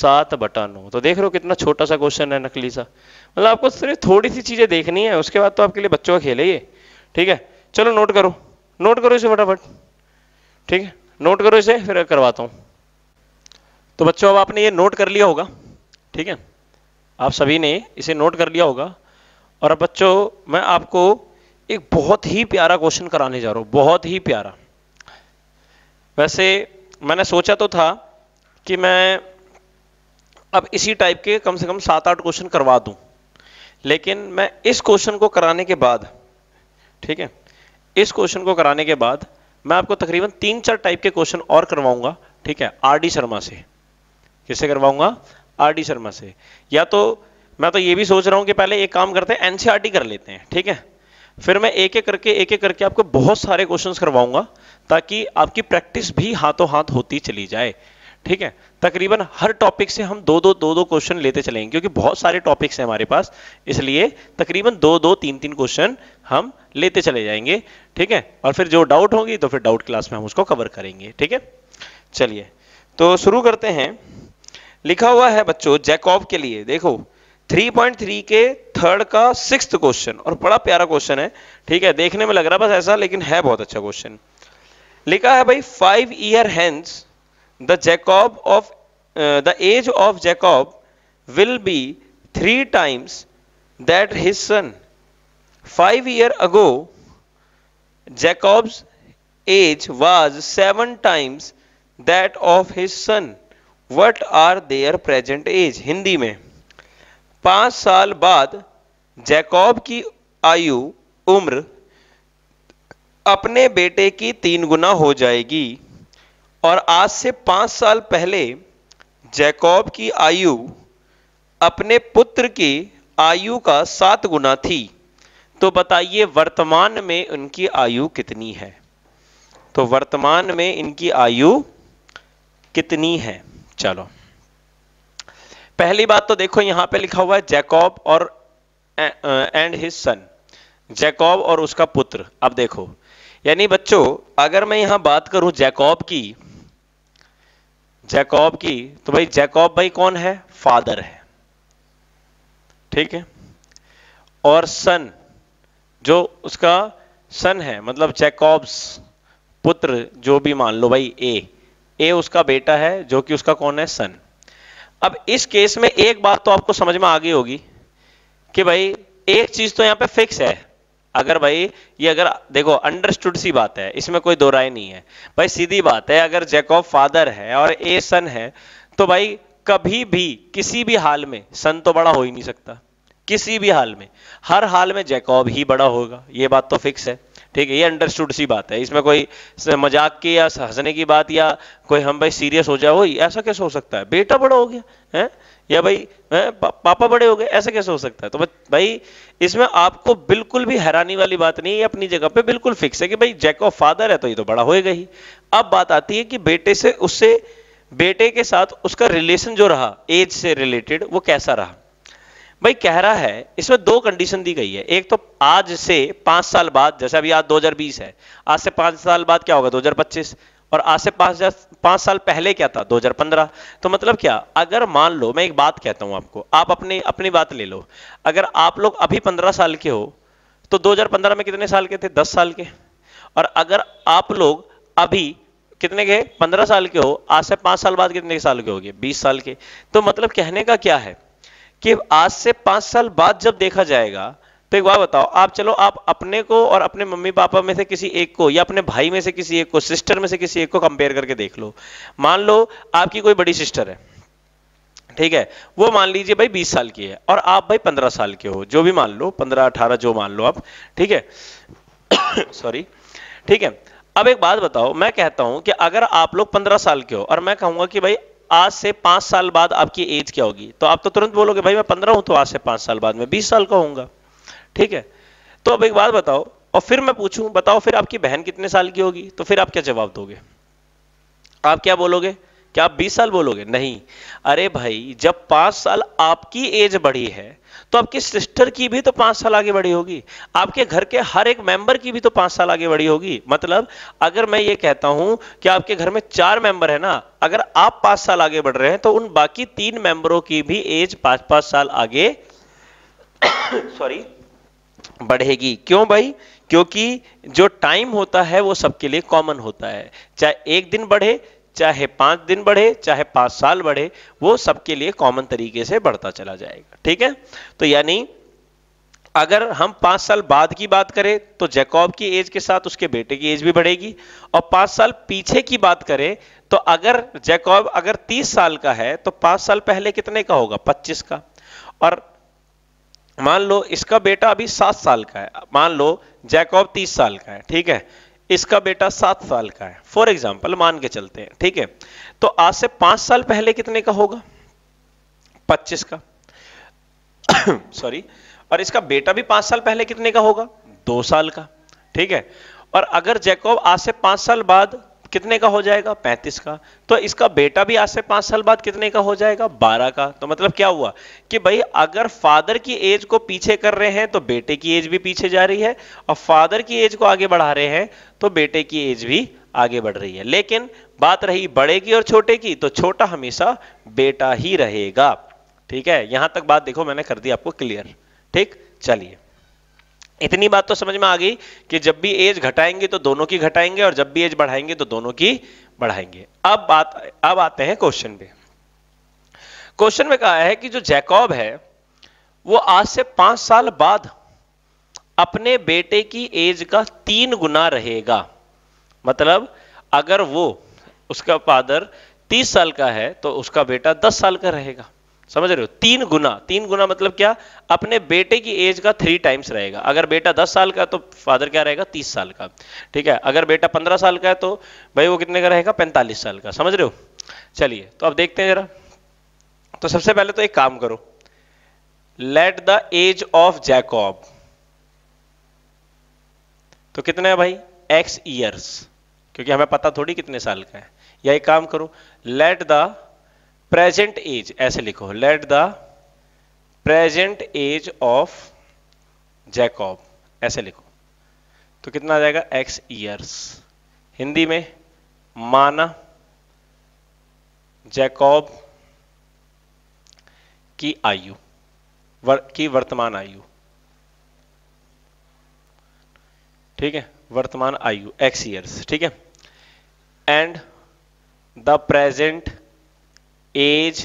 सात बटा नौ। तो देख रहे हो कितना छोटा सा क्वेश्चन है, नकली सा, मतलब आपको सिर्फ थोड़ी सी चीजें देखनी है, उसके बाद तो आपके लिए बच्चों का खेल है ये। ठीक है, चलो नोट करो, नोट करो इसे फटाफट। ठीक है, नोट करो इसे, फिर करवाता हूँ। तो बच्चों अब आपने ये नोट कर लिया होगा, ठीक है, आप सभी ने इसे नोट कर लिया होगा। और अब बच्चों मैं आपको एक बहुत ही प्यारा क्वेश्चन कराने जा रहा हूँ, बहुत ही प्यारा। वैसे मैंने सोचा तो था कि मैं अब इसी टाइप के कम से कम सात आठ क्वेश्चन करवा दूँ, लेकिन मैं इस क्वेश्चन को कराने के बाद, ठीक है, इस क्वेश्चन को कराने के बाद मैं आपको तकरीबन तीन चार टाइप के क्वेश्चन और करवाऊंगा। ठीक है, आर डी शर्मा से, किससे करवाऊंगा, आर डी शर्मा से। या तो मैं तो ये भी सोच रहा हूं कि पहले एक काम करते हैं, एनसीईआरटी कर लेते हैं। ठीक है, फिर मैं एक एक करके एक एक करके आपको बहुत सारे क्वेश्चंस करवाऊंगा, ताकि आपकी प्रैक्टिस भी हाथों हाथ होती चली जाए। ठीक है, तकरीबन हर टॉपिक से हम दो दो दो दो क्वेश्चन लेते चलेंगे, क्योंकि बहुत सारे टॉपिक्स हैं हमारे पास, इसलिए तकरीबन दो दो तीन तीन क्वेश्चन हम लेते चले जाएंगे। ठीक है, और फिर जो डाउट होगी तो फिर डाउट क्लास में हम उसको कवर करेंगे। ठीक है, चलिए तो शुरू करते हैं। लिखा हुआ है बच्चों जैकब के लिए, देखो तीन पॉइंट तीन के थर्ड का सिक्स्थ क्वेश्चन, और बड़ा प्यारा क्वेश्चन है। ठीक है, देखने में लग रहा है बस ऐसा, लेकिन है बहुत अच्छा क्वेश्चन। लिखा है भाई five year hence the Jacob of the age of Jacob will be three times that his son. Five year ago Jacob's age was seven times that of his son. What are their present age, Hindi में पांच साल बाद Jakob की आयु उम्र अपने बेटे की तीन गुना हो जाएगी और आज से पांच साल पहले जैकॉब की आयु अपने पुत्र की आयु का सात गुना थी, तो बताइए वर्तमान में उनकी आयु कितनी है। तो वर्तमान में इनकी आयु कितनी है। चलो पहली बात तो देखो यहां पे लिखा हुआ है जैकॉब और एंड हिज सन, जैकॉब और उसका पुत्र। अब देखो यानी बच्चों अगर मैं यहां बात करूं जैकॉब की, जैकॉब की तो भाई जैकॉब भाई कौन है, फादर है, ठीक है। और सन जो उसका सन है मतलब जैकॉब्स पुत्र, जो भी मान लो भाई ए ए उसका बेटा है जो कि उसका कौन है, सन। अब इस केस में एक बात तो आपको समझ में आ गई होगी कि भाई एक चीज तो यहां पे फिक्स है। अगर भाई ये अगर देखो अंडरस्टूड सी बात है, इसमें कोई दो राय नहीं है भाई, सीधी बात है। अगर जैकॉब फादर है और ए सन है तो भाई कभी भी किसी भी हाल में सन तो बड़ा हो ही नहीं सकता, किसी भी हाल में, हर हाल में जैकॉब ही बड़ा होगा, ये बात तो फिक्स है, ठीक है। ये अंडरस्टूड सी बात है, इसमें कोई मजाक की या हंसने की बात या कोई हम भाई सीरियस हो जाओ, ऐसा कैसे हो सकता है, बेटा बड़ा हो गया है या भाई पा, पापा बड़े हो गए, ऐसा कैसे हो सकता है। तो भाई इसमें आपको बिल्कुल भी हैरानी वाली बात नहीं है, अपनी जगह पे बिल्कुल फिक्स है कि भाई जैकॉब फादर है तो ये तो बड़ा होएगा ही। अब बात आती है कि बेटे से उससे बेटे के साथ उसका रिलेशन जो रहा एज से रिलेटेड वो कैसा रहा। भाई कह रहा है इसमें दो कंडीशन दी गई है, एक तो आज से पांच साल बाद, जैसे अभी आज दो हज़ार बीस है, आज से पांच साल बाद क्या होगा दो हज़ार पच्चीस, और आज से पांच पांच साल पहले क्या था दो हज़ार पंद्रह। तो मतलब क्या, अगर मान लो मैं एक बात कहता हूं आपको, आप अपने अपनी बात ले लो, अगर आप लोग अभी पंद्रह साल के हो तो दो हज़ार पंद्रह में कितने साल के थे, दस साल के, और अगर आप लोग अभी कितने के पंद्रह साल के हो, आज से पांच साल बाद कितने साल के हो गए, बीस साल के। तो मतलब कहने का क्या है कि आज से पांच साल बाद जब देखा जाएगा तो एक बार बताओ आप, चलो आप अपने को और अपने मम्मी पापा में से किसी एक को या अपने भाई में से किसी एक को, सिस्टर में से किसी एक को कंपेयर करके देख लो। मान लो आपकी कोई बड़ी सिस्टर है, ठीक है, वो मान लीजिए भाई बीस साल की है और आप भाई पंद्रह साल के हो, जो भी मान लो पंद्रह अठारह जो मान लो आप, ठीक है सॉरी ठीक है। अब एक बात बताओ, मैं कहता हूं कि अगर आप लोग पंद्रह साल के हो और मैं कहूंगा कि भाई आज से पांच साल बाद आपकी एज क्या होगी, तो आप तो तुरंत बोलोगे भाई मैं पंद्रह हूं तो आज से पांच साल बाद मैं बीस साल का होऊंगा, ठीक है। तो अब एक बात बताओ, और फिर मैं पूछूं बताओ फिर आपकी बहन कितने साल की होगी, तो फिर आप क्या जवाब दोगे, आप क्या बोलोगे, क्या आप बीस साल बोलोगे? नहीं। अरे भाई जब पांच साल आपकी एज बढ़ी है तो आपकी सिस्टर की भी तो पांच साल आगे बढ़ी होगी, आपके घर के हर एक मेंबर की भी तो पांच साल आगे बढ़ी होगी। मतलब अगर मैं ये कहता हूं कि आपके घर में चार मेंबर है ना, अगर आप पांच साल आगे बढ़ रहे हैं तो उन बाकी तीन मेंबरों की भी एज पांच पांच साल आगे सॉरी बढ़ेगी। क्यों भाई? क्योंकि जो टाइम होता है वो सबके लिए कॉमन होता है, चाहे एक दिन बढ़े, चाहे पांच दिन बढ़े, चाहे पांच साल बढ़े, वो सबके लिए कॉमन तरीके से बढ़ता चला जाएगा, ठीक है। तो यानी अगर हम पांच साल बाद की बात करें तो जैकॉब की एज के साथ उसके बेटे की एज भी बढ़ेगी, और पांच साल पीछे की बात करें तो अगर जैकॉब अगर तीस साल का है तो पांच साल पहले कितने का होगा, पच्चीस का, और मान लो इसका बेटा अभी सात साल का है, मान लो जैकॉब तीस साल का है, ठीक है, इसका बेटा सात साल का है, फॉर एग्जाम्पल मान के चलते हैं, ठीक है। तो आज से पांच साल पहले कितने का होगा, पच्चीस का सॉरी और इसका बेटा भी पांच साल पहले कितने का होगा, दो साल का, ठीक है। और अगर जैकॉब आज से पांच साल बाद कितने का हो जाएगा, पैंतीस का, तो इसका बेटा भी आज से पांच साल बाद कितने का हो जाएगा, बारह का। तो मतलब क्या हुआ कि भाई अगर फादर की एज को पीछे कर रहे हैं तो बेटे की एज भी पीछे जा रही है, और फादर की एज को आगे बढ़ा रहे हैं तो बेटे की एज भी आगे बढ़ रही है। लेकिन बात रही बड़े की और छोटे की, तो छोटा हमेशा बेटा ही रहेगा, ठीक है। यहां तक बात देखो मैंने कर दी आपको क्लियर, ठीक। चलिए इतनी बात तो समझ में आ गई कि जब भी एज घटाएंगे तो दोनों की घटाएंगे और जब भी एज बढ़ाएंगे तो दोनों की बढ़ाएंगे। अब बात अब आते हैं क्वेश्चन पे। क्वेश्चन में कहा है कि जो जैकॉब है वो आज से पांच साल बाद अपने बेटे की एज का तीन गुना रहेगा। मतलब अगर वो उसका फादर तीस साल का है तो उसका बेटा दस साल का रहेगा, समझ रहे हो? तीन गुना, तीन गुना मतलब क्या, अपने बेटे की एज का थ्री टाइम्स रहेगा। अगर बेटा दस साल का तो फादर क्या रहेगा, तीस साल का, ठीक है। अगर बेटा पंद्रह साल का है तो भाई वो कितने का रहेगा, पैंतालीस साल का, समझ रहे हो? चलिए तो अब देखते हैं जरा। तो सबसे पहले तो एक काम करो, let the age of Jacob, तो कितने है भाई, एक्स ईयर्स, क्योंकि हमें पता थोड़ी कितने साल का है। या एक काम करो, लेट द प्रेजेंट एज, ऐसे लिखो, let the present age of Jacob, ऐसे लिखो, तो कितना आ जाएगा, एक्स ईयर्स। हिंदी में माना जैकॉब की आयु, वर, की वर्तमान आयु, ठीक है, वर्तमान आयु एक्स ईयर्स, ठीक है। And the present age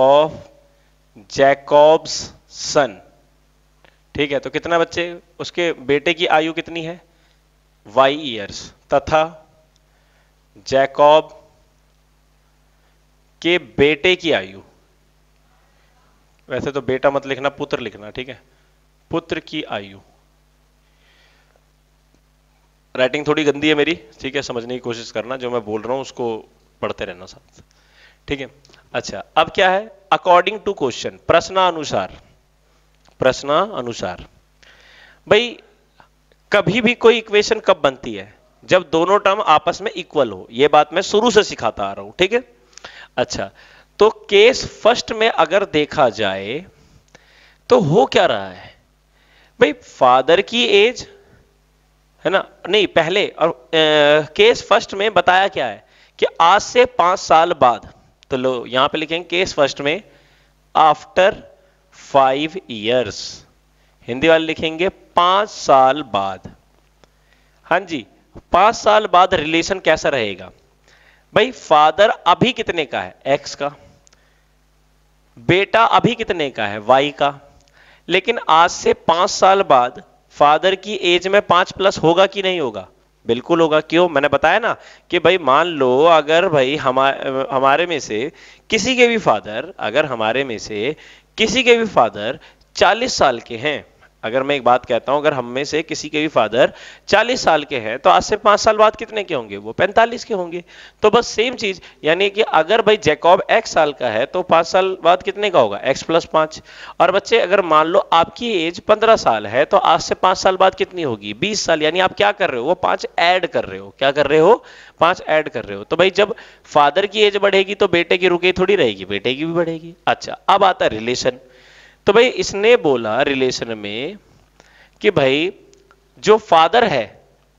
of Jacob's son, ठीक है, तो कितना बच्चे, उसके बेटे की आयु कितनी है, वाई ईयर्स, तथा जैकॉब के बेटे की आयु, वैसे तो बेटा मत लिखना, पुत्र लिखना, ठीक है, पुत्र की आयु। राइटिंग थोड़ी गंदी है मेरी, ठीक है, समझने की कोशिश करना, जो मैं बोल रहा हूं उसको पढ़ते रहना साथ, ठीक है। अच्छा अब क्या है, अकॉर्डिंग टू क्वेश्चन, प्रश्नानुसार, प्रश्नानुसार भाई कभी भी कोई इक्वेशन कब बनती है, जब दोनों टर्म आपस में इक्वल हो, यह बात मैं शुरू से सिखाता आ रहा हूं, ठीक है। अच्छा तो केस फर्स्ट में अगर देखा जाए तो हो क्या रहा है भाई, फादर की एज है ना, नहीं पहले, और केस फर्स्ट में बताया क्या है कि आज से पांच साल बाद, तो लो यहां पे लिखेंगे केस फर्स्ट में आफ्टर फाइव इयर्स, हिंदी वाले लिखेंगे पांच साल बाद। हां जी, पांच साल बाद रिलेशन कैसा रहेगा भाई, फादर अभी कितने का है, एक्स का, बेटा अभी कितने का है, वाई का, लेकिन आज से पांच साल बाद फादर की एज में पांच प्लस होगा कि नहीं होगा, बिल्कुल होगा। क्यों, मैंने बताया ना कि भाई मान लो अगर भाई हमारे हमारे में से किसी के भी फादर, अगर हमारे में से किसी के भी फादर चालीस साल के हैं, अगर मैं एक बात कहता हूं, अगर हम में से किसी के भी फादर चालीस साल के हैं तो आज से पांच साल बाद कितने के होंगे, वो पैंतालीस के होंगे। तो बस सेम चीज, यानी कि अगर भाई जैकॉब एक्स साल का है तो पांच साल बाद कितने का होगा, एक्स प्लस पांच। और बच्चे अगर मान लो आपकी एज पंद्रह साल है तो आज से पांच साल बाद कितनी होगी, बीस साल, यानी आप क्या कर रहे हो, वो पांच ऐड कर रहे हो, क्या कर रहे हो, पांच ऐड कर रहे हो। तो भाई जब फादर की एज बढ़ेगी तो बेटे की रुकी थोड़ी रहेगी, बेटे की भी बढ़ेगी। अच्छा अब आता है रिलेशन, तो भाई इसने बोला रिलेशन में कि भाई जो फादर है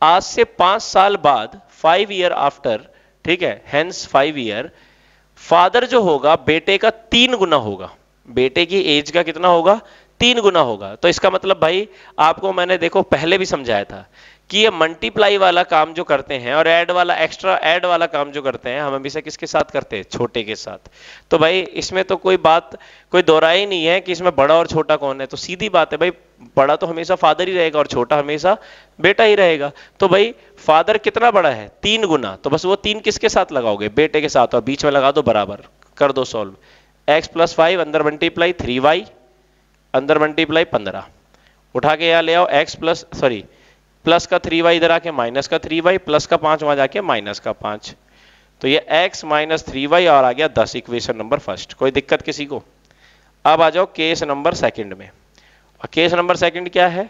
आज से पांच साल बाद, फाइव ईयर आफ्टर, ठीक है, हेंस फाइव ईयर, फादर जो होगा बेटे का तीन गुना होगा, बेटे की एज का कितना होगा, तीन गुना होगा। तो इसका मतलब भाई आपको मैंने देखो पहले भी समझाया था कि ये मल्टीप्लाई वाला काम जो करते हैं और ऐड वाला, एक्स्ट्रा ऐड वाला काम जो करते हैं, हम हमेशा किसके साथ करते हैं, छोटे के साथ। तो भाई इसमें तो कोई बात, कोई दोराय ही नहीं है कि इसमें बड़ा और छोटा कौन है, तो सीधी बात है भाई, बड़ा तो हमेशा फादर ही रहेगा और छोटा हमेशा बेटा ही रहेगा। तो भाई फादर कितना बड़ा है, तीन गुना, तो बस वो तीन किसके साथ लगाओगे, बेटे के साथ, और बीच में लगा दो बराबर, कर दो सॉल्व, एक्स प्लस फाइव अंदर मल्टीप्लाई थ्री वाई, अंदर मल्टीप्लाई पंद्रह, उठा के यहाँ ले आओ, एक्स प्लस सॉरी प्लस का थ्री वाई इधर आके माइनस का थ्री वाई, प्लस का पांच वहां जाके माइनस का पांच, तो ये एक्स माइनस थ्री वाई और आ गया दस, इक्वेशन नंबर फर्स्ट। कोई दिक्कत किसी को? अब आ जाओ केस नंबर सेकंड में, और केस नंबर सेकंड क्या है,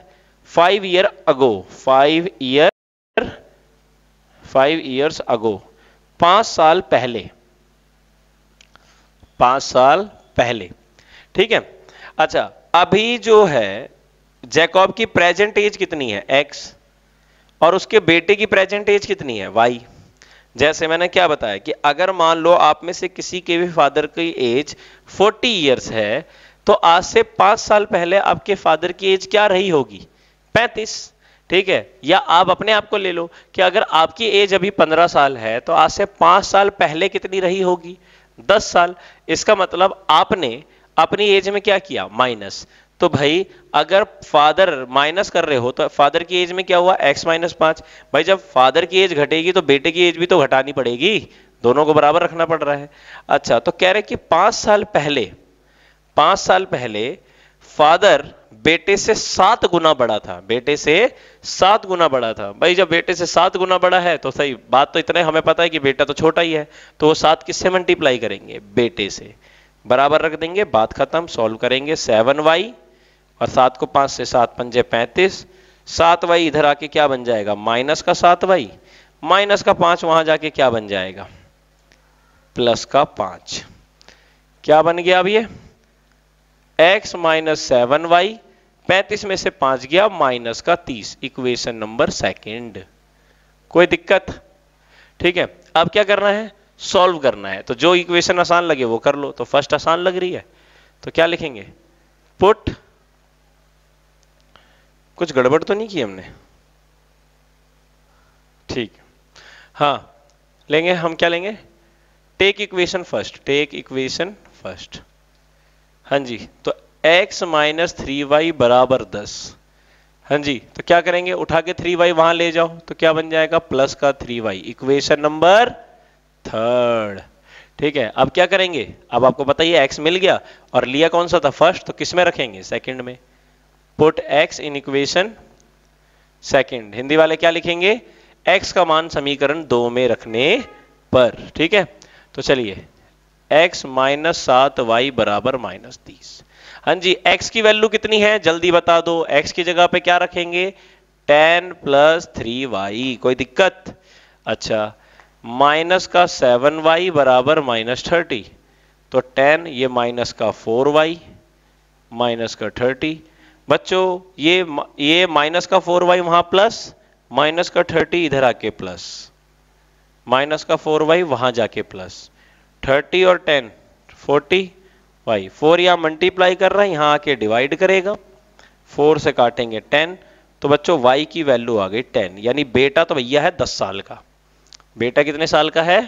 five year ago, five year five years ago, पांच साल पहले, पांच साल पहले, ठीक है। अच्छा अभी जो है जैकॉब की प्रेजेंट एज कितनी है, एक्स, और उसके बेटे की प्रेजेंट एज कितनी है, वाई। जैसे मैंने क्या बताया कि अगर मान लो आप में से किसी के भी फादर की एज चालीस इयर्स है तो आज से पांच साल पहले आपके फादर की एज क्या रही होगी, पैंतीस, ठीक है। या आप अपने आप को ले लो कि अगर आपकी एज अभी पंद्रह साल है तो आज से पांच साल पहले कितनी रही होगी, दस साल। इसका मतलब आपने अपनी एज में क्या किया, माइनस। तो भाई अगर फादर माइनस कर रहे हो तो फादर की एज में क्या हुआ, एक्स माइनस पांच, भाई जब फादर की एज घटेगी तो बेटे की एज भी तो घटानी पड़ेगी, दोनों को बराबर रखना पड़ रहा है। अच्छा, तो कह रहे कि पांच साल पहले पांच साल पहले फादर बेटे से सात गुना बड़ा था, बेटे से सात गुना बड़ा था। भाई जब बेटे से सात गुना बड़ा है तो सही बात तो इतने हमें पता है कि बेटा तो छोटा ही है, तो वो सात किससे मल्टीप्लाई करेंगे, बेटे से, बराबर रख देंगे, बात खत्म, सॉल्व करेंगे। सेवन वाई और सात को पांच से, सात पंजे पैंतीस, सात वाई इधर आके क्या बन जाएगा, माइनस का सात वाई, माइनस का पांच वहां जाके क्या बन जाएगा, प्लस का पांच। क्या बन गया अब ये, एक्स माइनस सेवन वाई, पैंतीस में से पांच गया, माइनस का तीस, इक्वेशन नंबर सेकंड। कोई दिक्कत? ठीक है, अब क्या करना है, सॉल्व करना है। तो जो इक्वेशन आसान लगे वो कर लो। तो फर्स्ट आसान लग रही है तो क्या लिखेंगे, पुट, कुछ गड़बड़ तो नहीं की हमने, ठीक, हाँ लेंगे हम, क्या लेंगे, take equation first, take equation first, हाँ जी। तो x माइनस थ्री वाई बराबर दस, हाँ जी। तो क्या करेंगे, उठा के थ्री वाई वहां ले जाओ तो क्या बन जाएगा, प्लस का three y, equation number third. ठीक है, अब क्या करेंगे, अब आपको पता ही है x मिल गया और लिया कौन सा था, फर्स्ट, तो किस में रखेंगे, सेकंड में। Put x in equation second, Hindi वाले क्या लिखेंगे, x का मान समीकरण दो में रखने पर। ठीक है, तो चलिए x माइनस सात वाई बराबर माइनस तीस। हाँ जी, x की वैल्यू कितनी है जल्दी बता दो, x की जगह पे क्या रखेंगे, टेन प्लस थ्री वाई, कोई दिक्कत? अच्छा, माइनस का सेवन वाई बराबर माइनस थर्टी, तो टेन, ये माइनस का फोर वाई माइनस का थर्टी, बच्चों ये ये माइनस का फोर वाई वहां प्लस, माइनस का थर्टी इधर आके प्लस, माइनस का फोर वाई वहां जाके प्लस, थर्टी और टेन फोर्टी वाई, फोर यहाँ मल्टीप्लाई कर रहा है, यहाँ आके डिवाइड करेगा, फोर से काटेंगे टेन, तो बच्चों वाई की वैल्यू आ गई टेन, यानी बेटा तो भैया है दस साल का, बेटा कितने साल का है,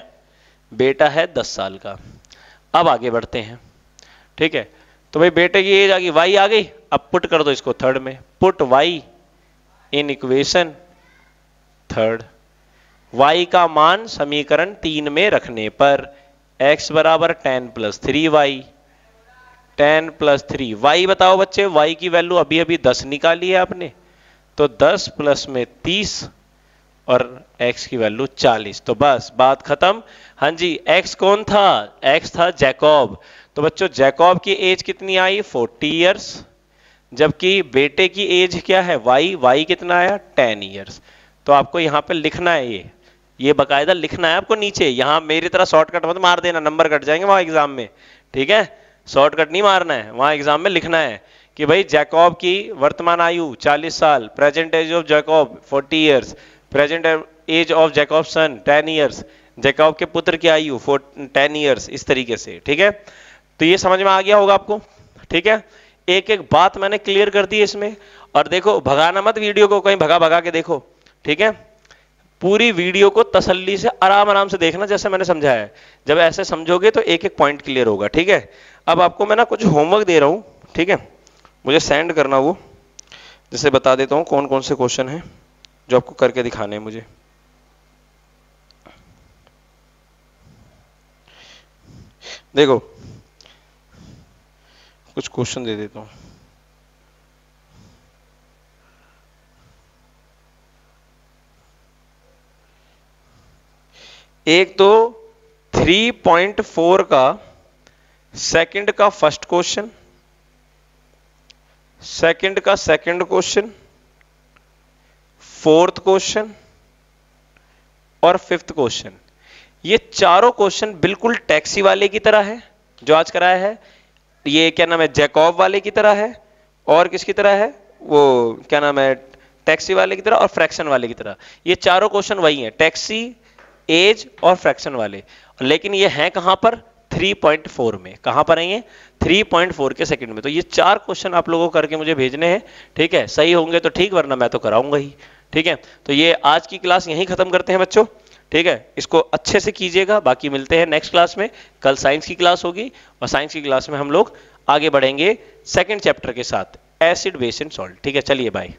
बेटा है दस साल का। अब आगे बढ़ते हैं, ठीक है, तो भाई बेटे की एज आ गई, वाई आ गई, अब पुट कर दो इसको थर्ड में, put y in equation third, y का मान समीकरण तीन में रखने पर, एक्स बराबर ten plus three y, ten plus three y, बताओ बच्चे वाई की वैल्यू अभी अभी दस निकाली है आपने, तो दस प्लस में तीस और x की वैल्यू चालीस, तो बस बात खत्म। हाँ जी, x कौन था, x था जैकब, तो बच्चों जैकब की एज कितनी आई, चालीस इयर्स, जबकि बेटे की एज क्या है, y, y कितना आया, दस इयर्स। तो आपको यहाँ पे लिखना है, ये ये बकायदा लिखना है आपको नीचे, यहाँ मेरी तरह शॉर्टकट मत मार देना, नंबर कट जाएंगे वहाँ एग्जाम में, ठीक है, शॉर्टकट नहीं मारना है, वहाँ एग्जाम में लिखना है कि भाई जैकब की वर्तमान आयु चालीस साल, प्रेजेंट एज ऑफ जैकब चालीस years, present age of Jacob son ten years, Jacob के पुत्र की आयु टेन इयर्स, इस तरीके से। ठीक है, तो ये समझ में आ गया होगा आपको, ठीक है, एक एक बात मैंने क्लियर कर दी इसमें। और देखो भगाना मत वीडियो को, कहीं भगा भगा के देखो, ठीक है, पूरी वीडियो को तसल्ली से आराम आराम से देखना जैसे मैंने समझाया है, जब ऐसे समझोगे तो एक एक पॉइंट क्लियर होगा। ठीक है, अब आपको मैं ना कुछ होमवर्क दे रहा हूँ, ठीक है, मुझे सेंड करना वो, जैसे बता देता हूँ कौन कौन से क्वेश्चन है जो आपको करके दिखाने हैं मुझे। देखो कुछ क्वेश्चन दे देता हूं, एक तो तीन पॉइंट चार का सेकंड का फर्स्ट क्वेश्चन, सेकंड का सेकंड क्वेश्चन, फोर्थ क्वेश्चन और फिफ्थ क्वेश्चन, ये चारों क्वेश्चन बिल्कुल टैक्सी वाले की तरह है जो आज कराया है, ये क्या नाम है, जैकब वाले की तरह है, और किसकी तरह है, वो क्या नाम है, टैक्सी वाले की तरह और फ्रैक्शन वाले की तरह, ये चारों क्वेश्चन वही हैं, टैक्सी, एज और फ्रैक्शन वाले, लेकिन ये हैं कहां पर, तीन पॉइंट चार में, कहां पर है ये, तीन पॉइंट चार के सेकंड में। तो ये चार क्वेश्चन आप लोगों को करके मुझे भेजने हैं, ठीक है, सही होंगे तो ठीक, वरना मैं तो कराऊंगा ही। ठीक है, तो ये आज की क्लास यहीं खत्म करते हैं बच्चों, ठीक है, इसको अच्छे से कीजिएगा, बाकी मिलते हैं नेक्स्ट क्लास में, कल साइंस की क्लास होगी और साइंस की क्लास में हम लोग आगे बढ़ेंगे सेकंड चैप्टर के साथ, एसिड बेस एंड सॉल्ट। ठीक है, चलिए बाय।